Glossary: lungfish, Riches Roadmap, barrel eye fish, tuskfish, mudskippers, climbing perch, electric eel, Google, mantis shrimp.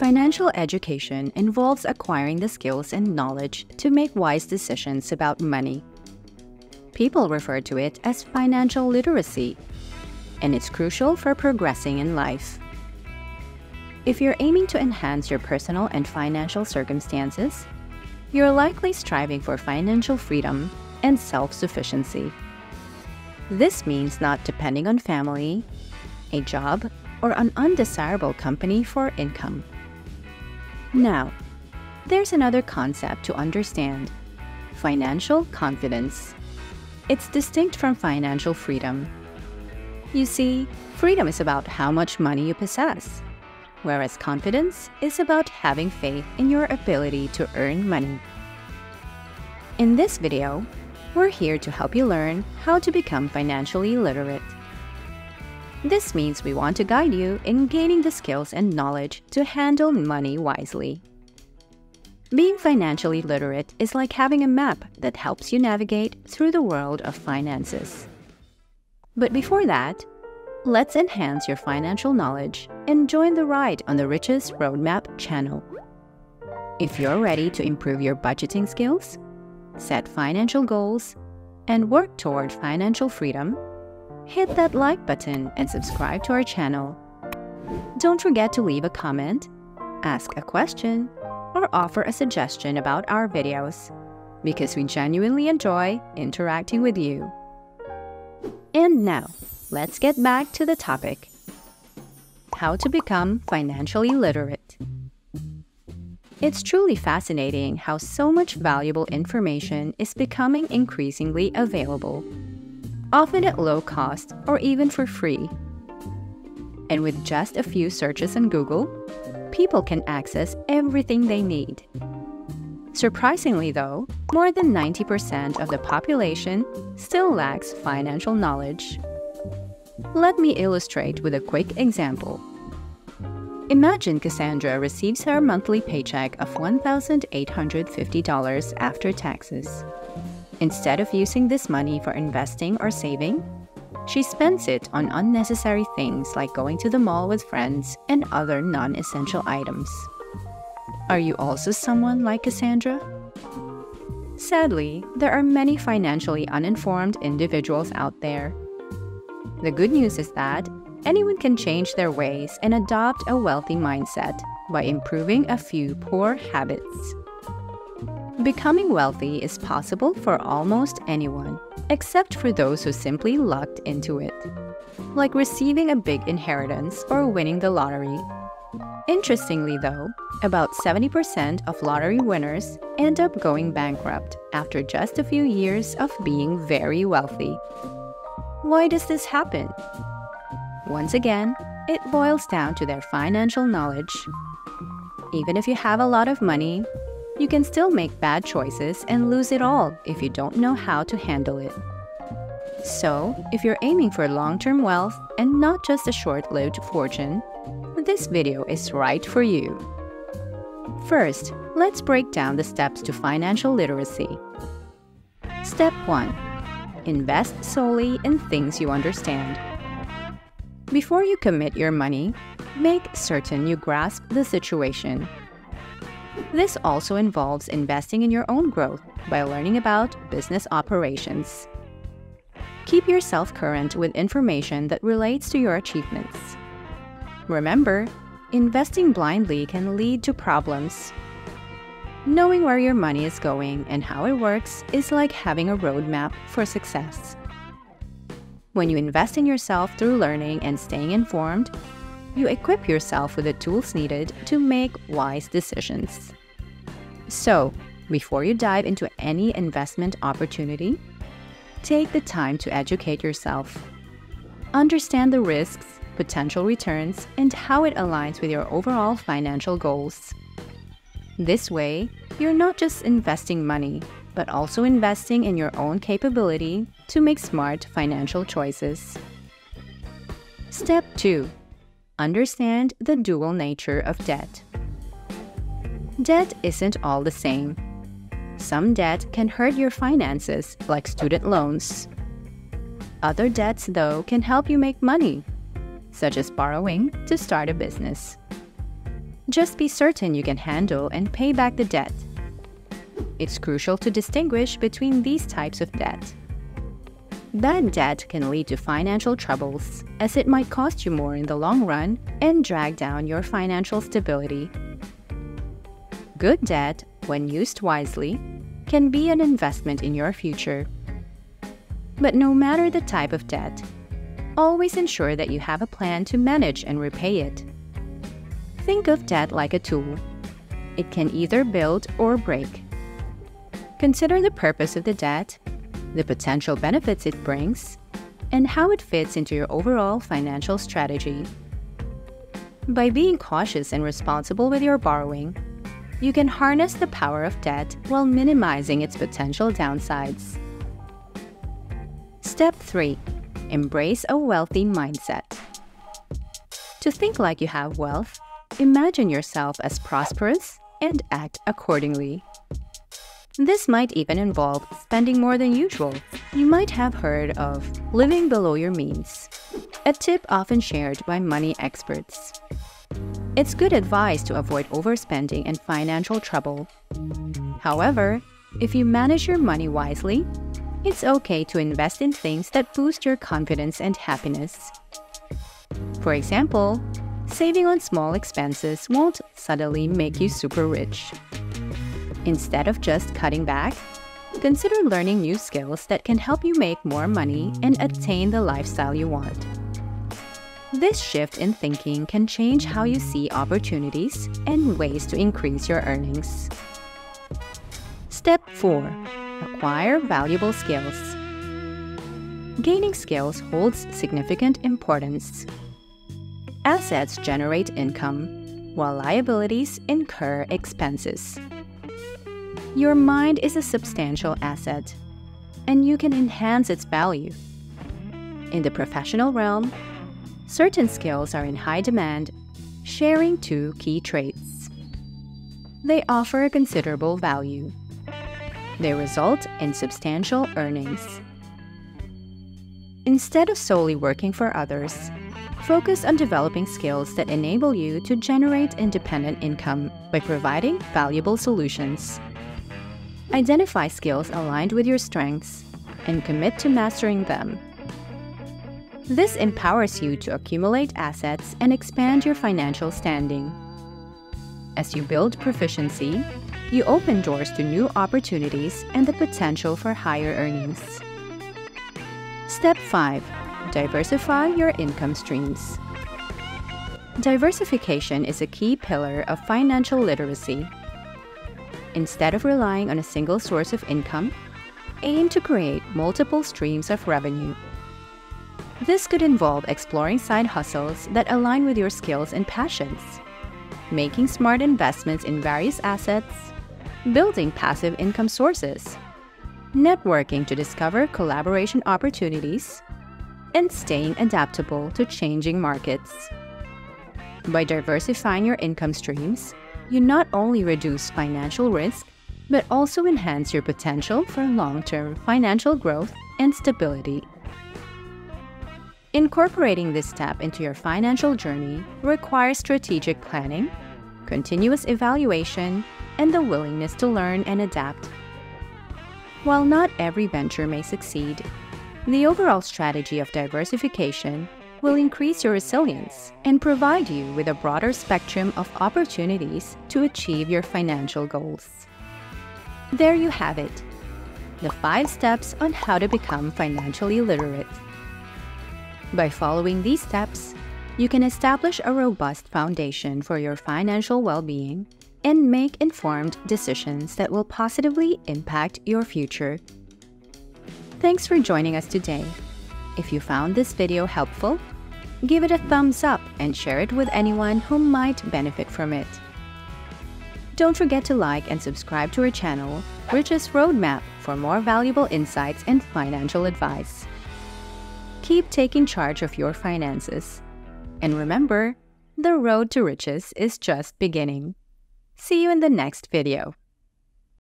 Financial education involves acquiring the skills and knowledge to make wise decisions about money. People refer to it as financial literacy, and it's crucial for progressing in life. If you're aiming to enhance your personal and financial circumstances, you're likely striving for financial freedom and self-sufficiency. This means not depending on family, a job, or an undesirable company for income. Now, there's another concept to understand: financial confidence. It's distinct from financial freedom. You see, freedom is about how much money you possess, whereas confidence is about having faith in your ability to earn money. In this video, we're here to help you learn how to become financially literate. This means we want to guide you in gaining the skills and knowledge to handle money wisely. Being financially literate is like having a map that helps you navigate through the world of finances. But before that, let's enhance your financial knowledge and join the ride on the Riches Roadmap channel. If you're ready to improve your budgeting skills, set financial goals, and work toward financial freedom, hit that like button and subscribe to our channel. Don't forget to leave a comment, ask a question, or offer a suggestion about our videos, because we genuinely enjoy interacting with you. And now, let's get back to the topic: how to become financially literate. It's truly fascinating how so much valuable information is becoming increasingly available, often at low cost or even for free. And with just a few searches on Google, people can access everything they need. Surprisingly though, more than 90% of the population still lacks financial knowledge. Let me illustrate with a quick example. Imagine Cassandra receives her monthly paycheck of $1,850 after taxes. Instead of using this money for investing or saving, she spends it on unnecessary things like going to the mall with friends and other non-essential items. Are you also someone like Cassandra? Sadly, there are many financially uninformed individuals out there. The good news is that anyone can change their ways and adopt a wealthy mindset by improving a few poor habits. Becoming wealthy is possible for almost anyone, except for those who simply lucked into it, like receiving a big inheritance or winning the lottery. Interestingly though, about 70% of lottery winners end up going bankrupt after just a few years of being very wealthy. Why does this happen? Once again, it boils down to their financial knowledge. Even if you have a lot of money, you can still make bad choices and lose it all if you don't know how to handle it. So, if you're aiming for long-term wealth and not just a short-lived fortune, this video is right for you. First, let's break down the steps to financial literacy. Step 1. Invest solely in things you understand. Before you commit your money, make certain you grasp the situation. This also involves investing in your own growth by learning about business operations. Keep yourself current with information that relates to your achievements. Remember, investing blindly can lead to problems. Knowing where your money is going and how it works is like having a roadmap for success. When you invest in yourself through learning and staying informed, you equip yourself with the tools needed to make wise decisions. So, before you dive into any investment opportunity, take the time to educate yourself. Understand the risks, potential returns, and how it aligns with your overall financial goals. This way, you're not just investing money, but also investing in your own capability to make smart financial choices. Step 2. Understand the dual nature of debt. Debt isn't all the same. Some debt can hurt your finances, like student loans. Other debts, though, can help you make money, such as borrowing to start a business. Just be certain you can handle and pay back the debt. It's crucial to distinguish between these types of debt. Bad debt can lead to financial troubles, as it might cost you more in the long run and drag down your financial stability. Good debt, when used wisely, can be an investment in your future. But no matter the type of debt, always ensure that you have a plan to manage and repay it. Think of debt like a tool. It can either build or break. Consider the purpose of the debt, the potential benefits it brings, and how it fits into your overall financial strategy. By being cautious and responsible with your borrowing, you can harness the power of debt while minimizing its potential downsides. Step 3. Embrace a wealthy mindset. To think like you have wealth, imagine yourself as prosperous and act accordingly. This might even involve spending more than usual. You might have heard of living below your means, a tip often shared by money experts. It's good advice to avoid overspending and financial trouble. However, if you manage your money wisely, it's okay to invest in things that boost your confidence and happiness. For example, saving on small expenses won't suddenly make you super rich. Instead of just cutting back, consider learning new skills that can help you make more money and attain the lifestyle you want. This shift in thinking can change how you see opportunities and ways to increase your earnings. Step 4. Acquire valuable skills. Gaining skills holds significant importance. Assets generate income, while liabilities incur expenses. Your mind is a substantial asset, and you can enhance its value. In the professional realm, certain skills are in high demand, sharing two key traits. They offer a considerable value. They result in substantial earnings. Instead of solely working for others, focus on developing skills that enable you to generate independent income by providing valuable solutions. Identify skills aligned with your strengths and commit to mastering them. This empowers you to accumulate assets and expand your financial standing. As you build proficiency, you open doors to new opportunities and the potential for higher earnings. Step 5. Diversify your income streams. Diversification is a key pillar of financial literacy. Instead of relying on a single source of income, aim to create multiple streams of revenue. This could involve exploring side hustles that align with your skills and passions, making smart investments in various assets, building passive income sources, networking to discover collaboration opportunities, and staying adaptable to changing markets. By diversifying your income streams, you not only reduce financial risk, but also enhance your potential for long-term financial growth and stability. Incorporating this step into your financial journey requires strategic planning, continuous evaluation, and the willingness to learn and adapt. While not every venture may succeed, the overall strategy of diversification will increase your resilience and provide you with a broader spectrum of opportunities to achieve your financial goals. There you have it, the 5 steps on how to become financially literate. By following these steps, you can establish a robust foundation for your financial well-being and make informed decisions that will positively impact your future. Thanks for joining us today. If you found this video helpful, give it a thumbs up and share it with anyone who might benefit from it. Don't forget to like and subscribe to our channel, Riches Roadmap, for more valuable insights and financial advice. Keep taking charge of your finances. And remember, the road to riches is just beginning. See you in the next video.